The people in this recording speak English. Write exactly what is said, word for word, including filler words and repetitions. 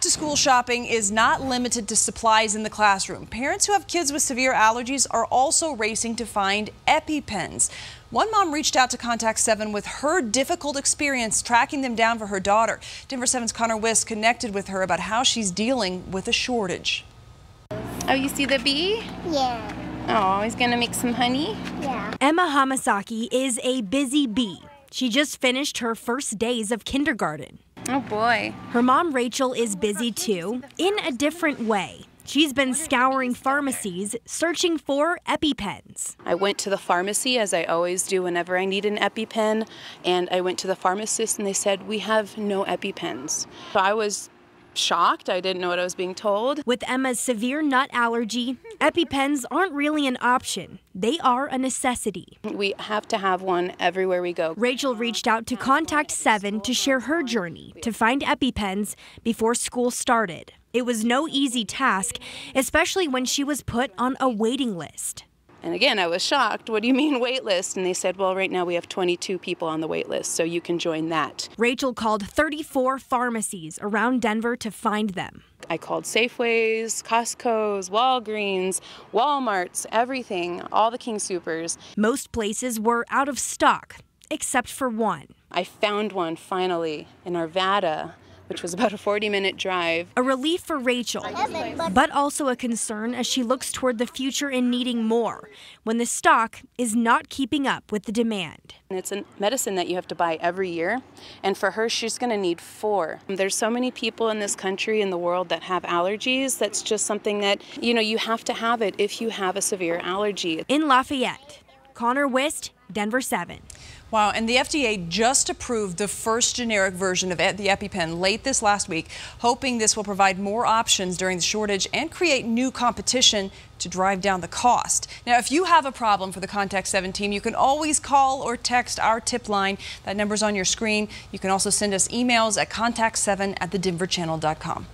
Back-to-school shopping is not limited to supplies in the classroom. Parents who have kids with severe allergies are also racing to find EpiPens. One mom reached out to Contact seven with her difficult experience tracking them down for her daughter. Denver seven's Connor Wiss connected with her about how she's dealing with a shortage. Oh, you see the bee? Yeah. Oh, he's gonna make some honey? Yeah. Emma Hamasaki is a busy bee. She just finished her first days of kindergarten. Oh boy. Her mom, Rachel, is busy too, in a different way. She's been scouring pharmacies, searching for EpiPens. I went to the pharmacy, as I always do whenever I need an EpiPen, and I went to the pharmacist and they said, "We have no EpiPens." So I was shocked. I didn't know what I was being told. With Emma's severe nut allergy, EpiPens aren't really an option. They are a necessity. We have to have one everywhere we go. Rachel reached out to Contact seven to share her journey to find EpiPens before school started. It was no easy task, especially when she was put on a waiting list. And again, I was shocked. What do you mean wait list? And they said, well, right now we have twenty-two people on the wait list, so you can join that. Rachel called thirty-four pharmacies around Denver to find them. I called Safeways, Costco's, Walgreens, Walmart's, everything, all the King Soopers. Most places were out of stock, except for one. I found one finally in Arvada, which was about a forty minute drive. A relief for Rachel, but also a concern as she looks toward the future in needing more, when the stock is not keeping up with the demand. And it's a medicine that you have to buy every year, and for her, she's gonna need four. There's so many people in this country and the world that have allergies. That's just something that, you know, you have to have it if you have a severe allergy. In Lafayette, Connor Wiss, Denver seven. Wow, and the F D A just approved the first generic version of the EpiPen late this last week, hoping this will provide more options during the shortage and create new competition to drive down the cost. Now, if you have a problem for the Contact seven team, you can always call or text our tip line. That number's on your screen. You can also send us emails at contact seven at the denver channel dot com.